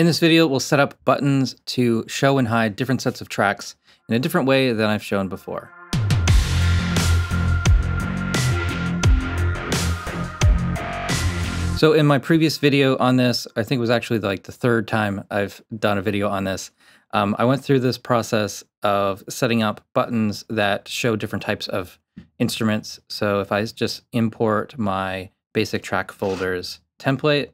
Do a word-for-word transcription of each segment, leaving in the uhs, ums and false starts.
In this video, we'll set up buttons to show and hide different sets of tracks in a different way than I've shown before. So in my previous video on this, I think it was actually like the third time I've done a video on this. Um, I went through this process of setting up buttons that show different types of instruments. So if I just import my basic track folders template,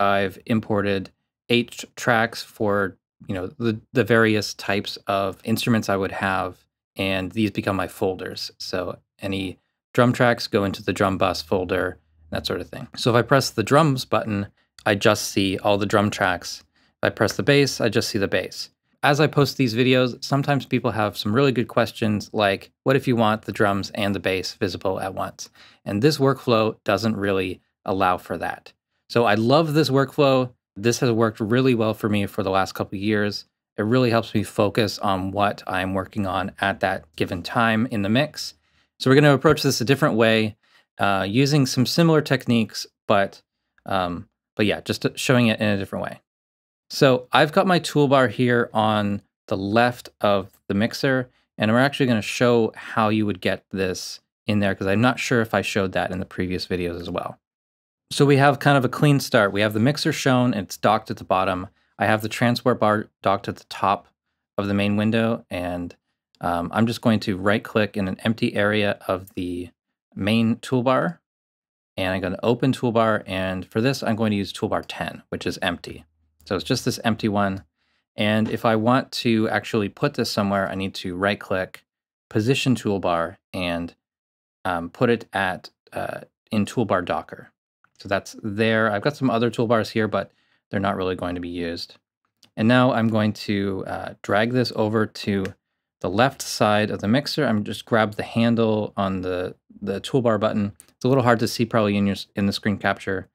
I've imported eight tracks for, you know, the, the various types of instruments I would have, and these become my folders. So any drum tracks go into the drum bus folder, that sort of thing. So if I press the drums button, I just see all the drum tracks. If I press the bass, I just see the bass. As I post these videos, sometimes people have some really good questions like, what if you want the drums and the bass visible at once? And this workflow doesn't really allow for that. So I love this workflow. This has worked really well for me for the last couple of years. It really helps me focus on what I'm working on at that given time in the mix. So we're going to approach this a different way. Uh, using some similar techniques, but um, but yeah, just showing it in a different way. So I've got my toolbar here on the left of the mixer, and we're actually going to show how you would get this in there, because I'm not sure if I showed that in the previous videos as well. So we have kind of a clean start. We have the mixer shown, and it's docked at the bottom. I have the transport bar docked at the top of the main window, and um, I'm just going to right-click in an empty area of the main toolbar, and I'm going to open toolbar, and for this I'm going to use toolbar ten, which is empty. So it's just this empty one, and if I want to actually put this somewhere, I need to right click, position toolbar, and um, put it at uh, in toolbar docker. So that's there. I've got some other toolbars here, but they're not really going to be used. And now I'm going to uh, drag this over to the left side of the mixer. I'm just grab the handle on the the toolbar button. It's a little hard to see probably in your in the screen capture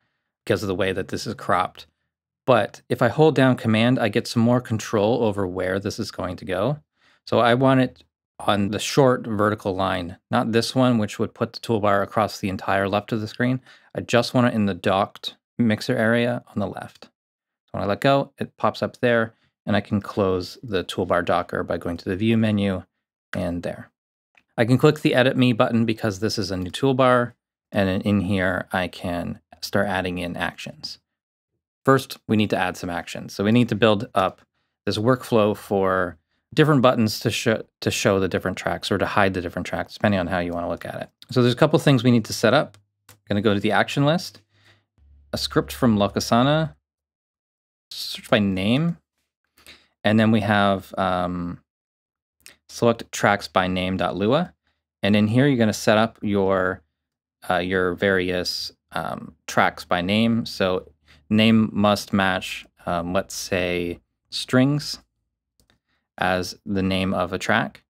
because of the way that this is cropped. But if I hold down command, I get some more control over where this is going to go. So I want it on the short vertical line, not this one, which would put the toolbar across the entire left of the screen. I just want it in the docked mixer area on the left. So when I let go, it pops up there, and I can close the toolbar docker by going to the view menu, and there. I can click the edit me button because this is a new toolbar, and in here I can start adding in actions. First, we need to add some actions. So we need to build up this workflow for different buttons to, sh to show the different tracks or to hide the different tracks, depending on how you want to look at it. So there's a couple things we need to set up. I'm going to go to the action list, a script from Lokasenna, search by name, and then we have um, select tracks by name.lua, and in here you're going to set up your uh, your various um, tracks by name. So name must match, um, let's say, strings as the name of a track.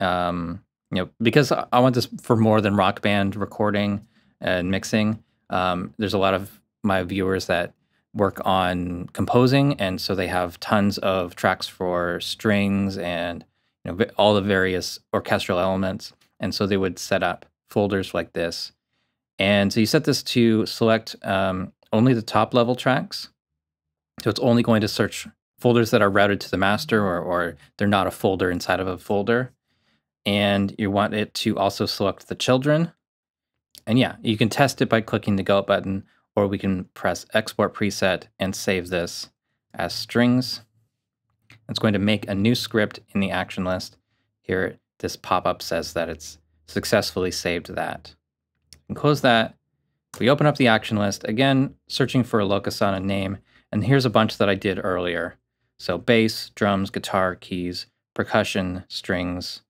Um, you know, because I want this for more than Rock Band recording and mixing. Um, there's a lot of my viewers that work on composing, and so they have tons of tracks for strings and, you know, all the various orchestral elements, and so they would set up folders like this. And so you set this to select um, only the top level tracks, so it's only going to search folders that are routed to the master, or, or they're not a folder inside of a folder. And you want it to also select the children, and yeah, you can test it by clicking the go button, or we can press export preset and save this as strings. It's going to make a new script in the action list. Here, this pop-up says that it's successfully saved that. And close that. We open up the action list, again, searching for a Lokasenna name, and here's a bunch that I did earlier. So bass, drums, guitar, keys, percussion, strings,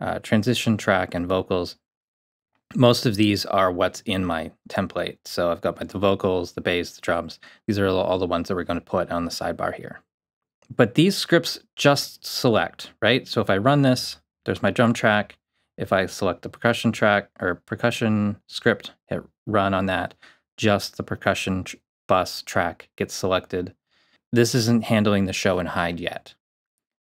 uh, transition track, and vocals. Most of these are what's in my template. So I've got my, the vocals, the bass, the drums. These are all the ones that we're going to put on the sidebar here. But these scripts just select, right? So if I run this, there's my drum track. If I select the percussion track or percussion script, hit run on that, just the percussion tr bus track gets selected. This isn't handling the show and hide yet.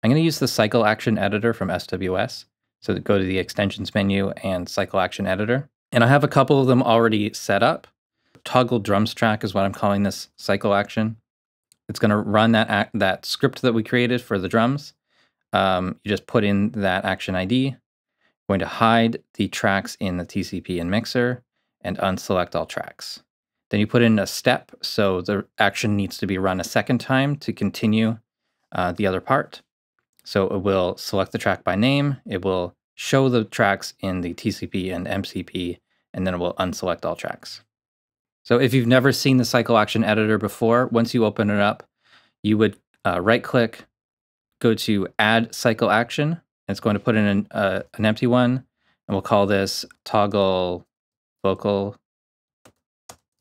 I'm going to use the cycle action editor from S W S. So go to the extensions menu and cycle action editor. And I have a couple of them already set up. Toggle drums track is what I'm calling this cycle action. It's going to run that act, that script that we created for the drums. Um, you just put in that action I D. We're going to hide the tracks in the T C P and mixer and unselect all tracks. Then you put in a step, so the action needs to be run a second time to continue uh, the other part. So it will select the track by name, it will show the tracks in the T C P and M C P, and then it will unselect all tracks. So if you've never seen the cycle action editor before, once you open it up, you would uh, right-click, go to Add Cycle Action, and it's going to put in an, uh, an empty one, and we'll call this toggle vocal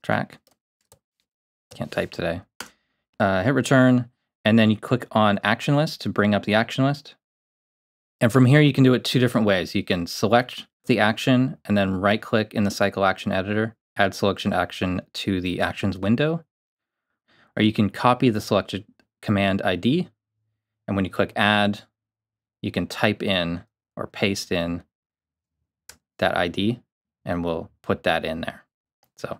track. Can't type today. Uh, hit return, and then you click on action list to bring up the action list. And from here, you can do it two different ways. You can select the action and then right click in the cycle action editor, add selection action to the actions window, or you can copy the selected command I D. And when you click add, you can type in or paste in that I D, and we'll put that in there. So,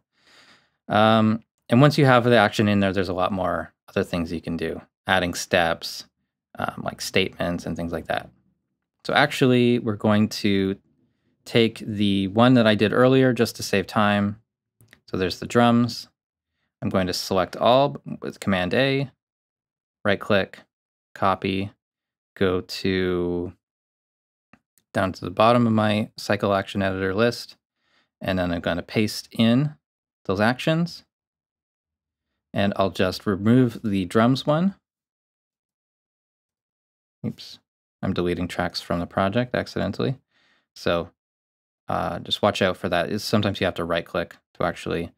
um, and once you have the action in there, there's a lot more other things you can do, adding steps, um, like statements and things like that. So actually, we're going to take the one that I did earlier just to save time. So there's the drums. I'm going to select all with Command A, right click, copy, go to down to the bottom of my cycle action editor list, and then I'm going to paste in those actions. And I'll just remove the drums one. Oops, I'm deleting tracks from the project accidentally. So uh, just watch out for that. It's, sometimes you have to right click to actually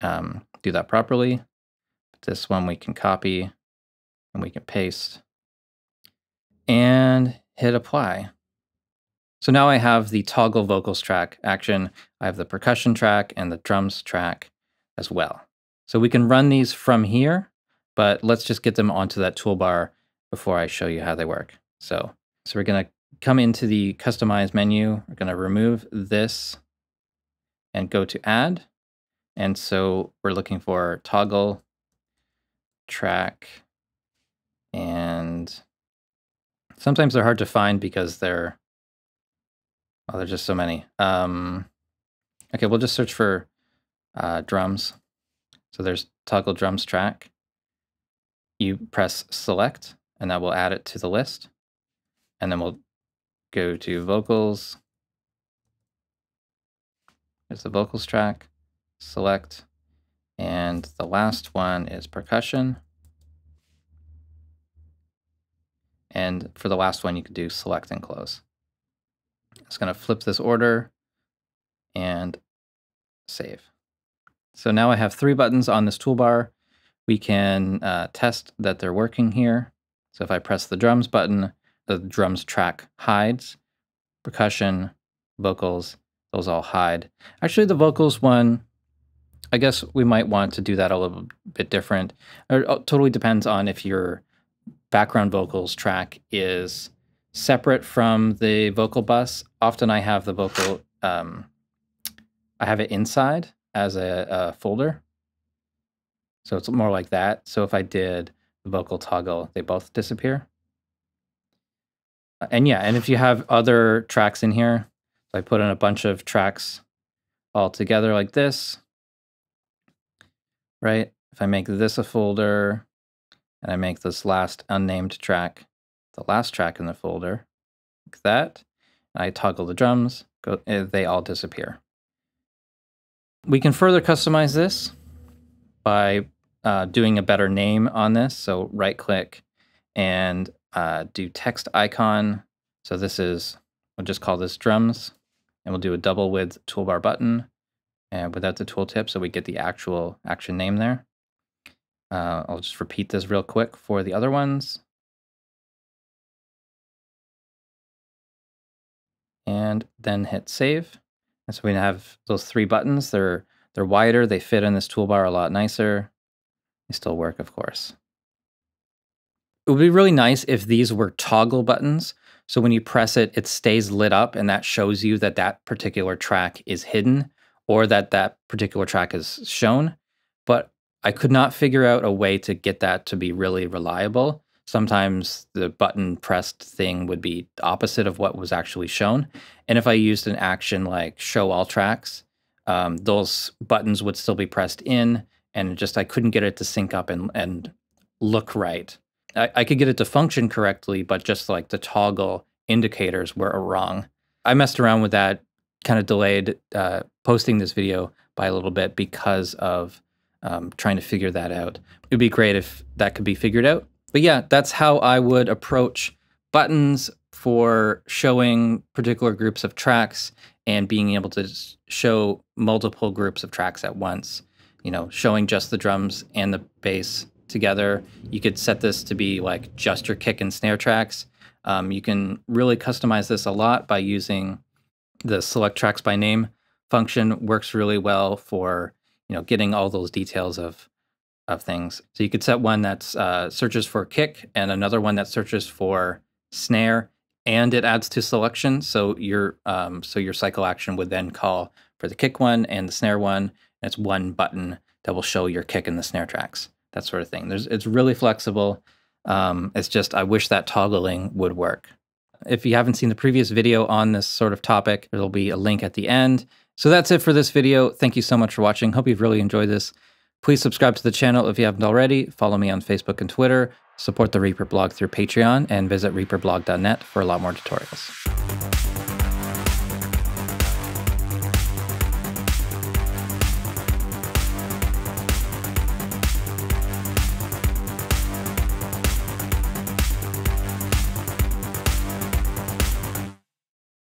um, do that properly. This one we can copy and we can paste and hit apply. So now I have the toggle vocals track action. I have the percussion track and the drums track as well. So we can run these from here, but let's just get them onto that toolbar before I show you how they work. So, so we're going to come into the customize menu. We're going to remove this and go to add. And so we're looking for toggle track, and sometimes they're hard to find because they're, oh, there's just so many. Um, okay, we'll just search for uh, drums. So there's toggle drums track. You press select, and that will add it to the list. And then we'll go to vocals. There's the vocals track, select. And the last one is percussion. And for the last one, you can do select and close. It's going to flip this order and save. So now I have three buttons on this toolbar. We can uh, test that they're working here. So if I press the drums button, the drums track hides. Percussion, vocals, those all hide. Actually, the vocals one, I guess we might want to do that a little bit different. It totally depends on if your background vocals track is separate from the vocal bus. Often I have the vocal, um, I have it inside as a, a folder. So it's more like that. So if I did the vocal toggle, they both disappear. And yeah, and if you have other tracks in here, so I put in a bunch of tracks all together like this, right? If I make this a folder and I make this last unnamed track, the last track in the folder, like that, and I toggle the drums, go, they all disappear. We can further customize this by uh, doing a better name on this. So right click and uh, do text icon. So this is, we'll just call this drums, and we'll do a double width toolbar button and without the tooltip, so we get the actual action name there. Uh, I'll just repeat this real quick for the other ones. And then hit save. And so we have those three buttons. They're they're wider. They fit in this toolbar a lot nicer. They still work, of course. It would be really nice if these were toggle buttons. So when you press it, it stays lit up, and that shows you that that particular track is hidden or that that particular track is shown. But I could not figure out a way to get that to be really reliable. Sometimes the button pressed thing would be opposite of what was actually shown. And if I used an action like show all tracks, um, those buttons would still be pressed in, and just I couldn't get it to sync up and, and look right. I, I could get it to function correctly, but just like the toggle indicators were wrong. I messed around with that, kind of delayed uh, posting this video by a little bit because of um, trying to figure that out. It'd be great if that could be figured out. But yeah, that's how I would approach buttons for showing particular groups of tracks and being able to show multiple groups of tracks at once. You know, showing just the drums and the bass together. You could set this to be like just your kick and snare tracks. Um, you can really customize this a lot by using the select tracks by name function. Works really well for, you know, getting all those details of of things. So you could set one that uh, searches for kick and another one that searches for snare, and it adds to selection. So your um, so your cycle action would then call for the kick one and the snare one. And it's one button that will show your kick and the snare tracks, that sort of thing. There's, it's really flexible. Um, it's just, I wish that toggling would work. If you haven't seen the previous video on this sort of topic, there'll be a link at the end. So that's it for this video. Thank you so much for watching. Hope you've really enjoyed this. Please subscribe to the channel if you haven't already. Follow me on Facebook and Twitter. Support the Reaper blog through Patreon, and visit reaper blog dot net for a lot more tutorials.